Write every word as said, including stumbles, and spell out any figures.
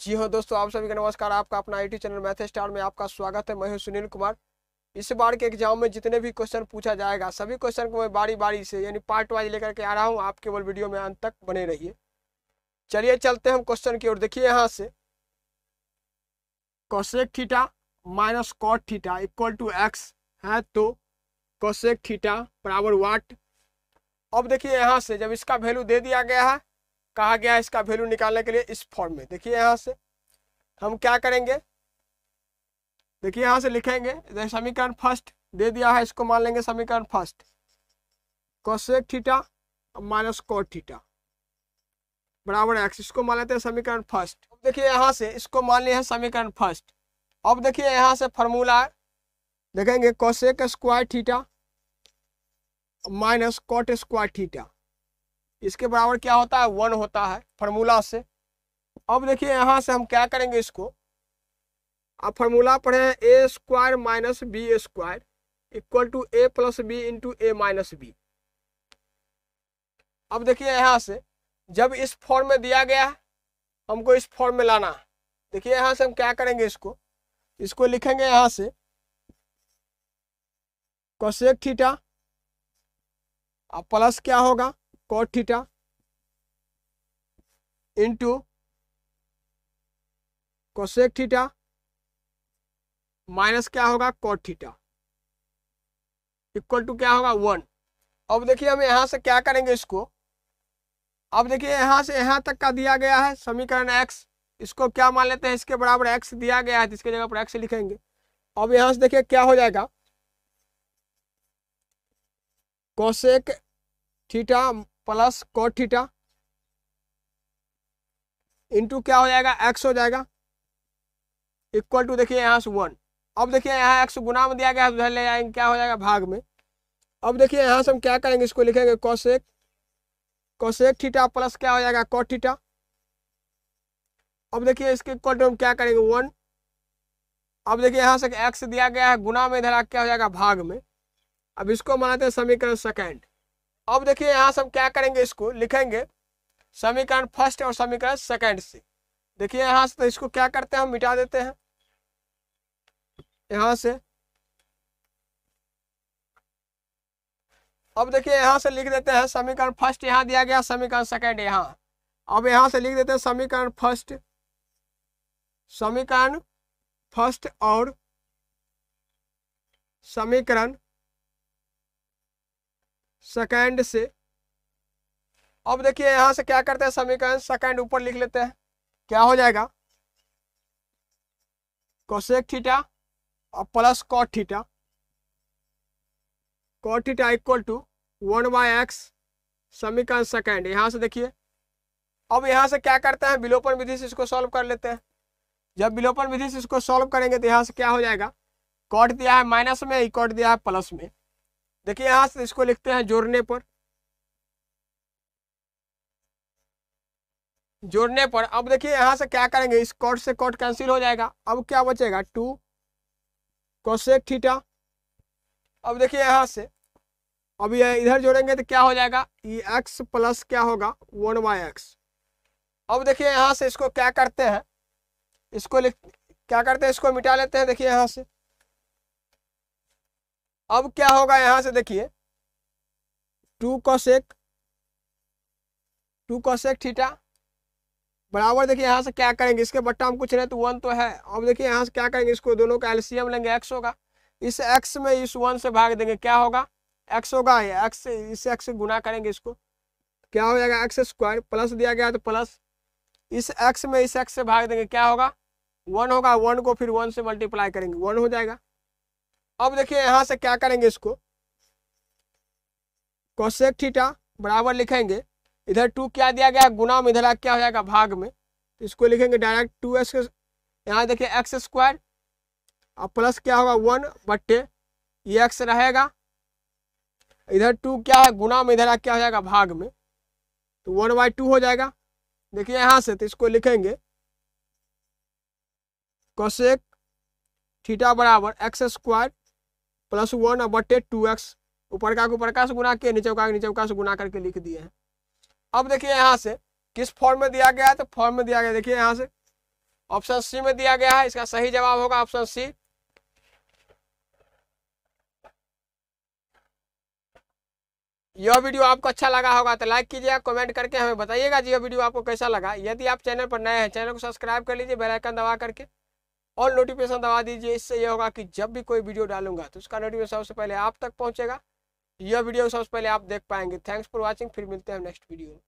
जी हाँ दोस्तों, आप सभी का नमस्कार। आपका अपना I T channel math star में आपका स्वागत है। मैं हूं सुनील कुमार। इस बार के एग्जाम में जितने भी क्वेश्चन पूछा जाएगा सभी क्वेश्चन को मैं बारी बारी से यानी पार्ट वाइज लेकर के आ रहा हूं। आप केवल वीडियो में अंत तक बने रहिए। चलिए चलते हैं हम क्वेश्चन की ओर। देखिए यहाँ से cosec theta minus cot theta equal to x है, तो कोसेक थीटा बराबर वाट। अब देखिए यहाँ से जब इसका वैल्यू दे दिया गया है, कहा गया है इसका वैल्यू निकालने के लिए इस फॉर्म में। देखिए यहाँ से हम क्या करेंगे, देखिए यहाँ से लिखेंगे समीकरण फर्स्ट दे दिया है, इसको मान लेंगे समीकरण first cosec theta minus cot theta बराबर एक्स, इसको मान लेते हैं समीकरण फर्स्ट। अब देखिए यहाँ से इसको मान लिया है समीकरण फर्स्ट। अब देखिए यहाँ से फॉर्मूला है, देखेंगे cosec square theta minus cot square theta, इसके बराबर क्या होता है, वन होता है फॉर्मूला से। अब देखिए यहाँ से हम क्या करेंगे, इसको आप फॉर्मूला पढ़े a square minus b square equal to a plus b into a minus b. अब देखिए यहाँ से जब इस फॉर्म में दिया गया है, हमको इस फॉर्म में लाना है। देखिए यहाँ से हम क्या करेंगे, इसको इसको लिखेंगे यहाँ से कोसेक थीटा अब प्लस क्या होगा cot theta into cosec theta minus क्या होगा कॉट थीटा इक्वल टू क्या होगा वन। अब देखिए हम यहाँ से क्या करेंगे इसको, अब देखिए यहाँ से यहाँ तक का दिया गया है समीकरण एक्स, इसको क्या मान लेते हैं, इसके बराबर एक्स दिया गया है, इसके जगह पर एक्स लिखेंगे। अब यहाँ से देखिए क्या हो जाएगा cosec theta plus cot theta into क्या हो जाएगा एक्स हो जाएगा इक्वल टू देखिए यहाँ से वन। अब देखिए यहाँ एक्स गुना में दिया गया है, ले आएंगे क्या हो जाएगा भाग में। अब देखिए यहाँ से हम क्या करेंगे, इसको लिखेंगे कोसेक कोसेक थीटा प्लस क्या हो जाएगा कॉट थीटा। अब देखिए इसके इक्वल टू हम क्या करेंगे वन। अब देखिए यहाँ से एक्स दिया गया है गुना में, इधर क्या हो जाएगा भाग में। अब इसको मानते हैं समीकरण सेकेंड। अब देखिए यहाँ से हम क्या करेंगे, इसको लिखेंगे समीकरण फर्स्ट और समीकरण सेकेंड से। देखिए यहाँ से तो इसको क्या करते हैं हम मिटा देते हैं यहाँ से। अब देखिए यहाँ से लिख देते हैं समीकरण फर्स्ट यहाँ दिया गया, समीकरण सेकेंड यहाँ। अब यहाँ से लिख देते हैं समीकरण फर्स्ट समीकरण फर्स्ट और समीकरण सेकेंड से। अब देखिए यहाँ से क्या करते हैं समीकरण सेकेंड ऊपर लिख लेते हैं, क्या हो जाएगा कोसेक थीटा और plus cot theta cot theta equal to one by x समीकरण सेकेंड यहाँ से। देखिए अब यहाँ से क्या करते हैं विलोपन विधि से इसको सॉल्व कर लेते हैं। जब विलोपन विधि से इसको सॉल्व करेंगे तो यहाँ से क्या हो जाएगा, कॉट दिया है माइनस में, कॉट दिया है प्लस में। देखिए यहाँ से इसको लिखते हैं जोड़ने पर जोड़ने पर अब देखिए यहाँ से क्या करेंगे, इस कॉट से कॉट कैंसिल हो जाएगा। अब क्या बचेगा टू कोसेक थीटा। अब देखिए यहाँ से अब ये इधर जोड़ेंगे तो क्या हो जाएगा ई एक्स प्लस क्या होगा वन बाय एक्स। अब देखिए यहाँ से इसको क्या करते हैं, इसको लिख क्या करते हैं इसको मिटा लेते हैं। देखिए यहाँ से अब क्या होगा, यहाँ से देखिए two cosec two cosec theta बराबर देखिए यहाँ से क्या करेंगे, इसके बट्टा हम कुछ नहीं तो वन तो है। अब देखिए यहाँ से क्या करेंगे, इसको दोनों का एलसीएम लेंगे, एक्स होगा, इस एक्स में इस वन से भाग देंगे, क्या होगा एक्स होगा, ये एक्स से इस एक्स से गुना करेंगे, इसको क्या हो जाएगा एक्स स्क्वायर प्लस दिया गया तो प्लस, इस एक्स में इस एक्स से भाग देंगे, क्या होगा वन होगा, वन को फिर वन से मल्टीप्लाई करेंगे वन हो जाएगा। अब देखिए यहाँ से क्या करेंगे, इसको कोसेक थीटा बराबर लिखेंगे, इधर टू क्या दिया गया गुना में, इधर क्या हो जाएगा भाग में, तो इसको लिखेंगे डायरेक्ट टू एक्स यहाँ देखिए एक्स स्क्वायर और प्लस क्या होगा वन बट्टे ये एक्स रहेगा, इधर टू क्या है गुना में, इधर क्या हो जाएगा भाग में, तो वन बाई टू हो जाएगा। देखिए यहाँ से तो इसको लिखेंगे कोसेक थीटा बराबर एक्स स्क्वायर प्लस वन और बट्टे टू एक्स, ऊपर का ऊपर का से गुना के नीचे का नीचे का से गुना करके लिख दिए हैं। अब देखिए यहाँ से किस फॉर्म में दिया गया है, तो फॉर्म में दिया गया देखिए यहाँ से ऑप्शन सी में दिया गया है। इसका सही जवाब होगा ऑप्शन सी। यह वीडियो आपको अच्छा लगा होगा तो लाइक कीजिएगा, कमेंट करके हमें बताइएगा जी यह वीडियो आपको कैसा लगा। यदि आप चैनल पर नए हैं चैनल को सब्सक्राइब कर लीजिए, बेल आइकन दबा करके और नोटिफिकेशन दबा दीजिए। इससे यह होगा कि जब भी कोई वीडियो डालूंगा तो उसका नोटिफिकेशन सबसे पहले आप तक पहुँचेगा, यह वीडियो सबसे पहले आप देख पाएंगे। थैंक्स फॉर वॉचिंग, फिर मिलते हैं नेक्स्ट वीडियो में।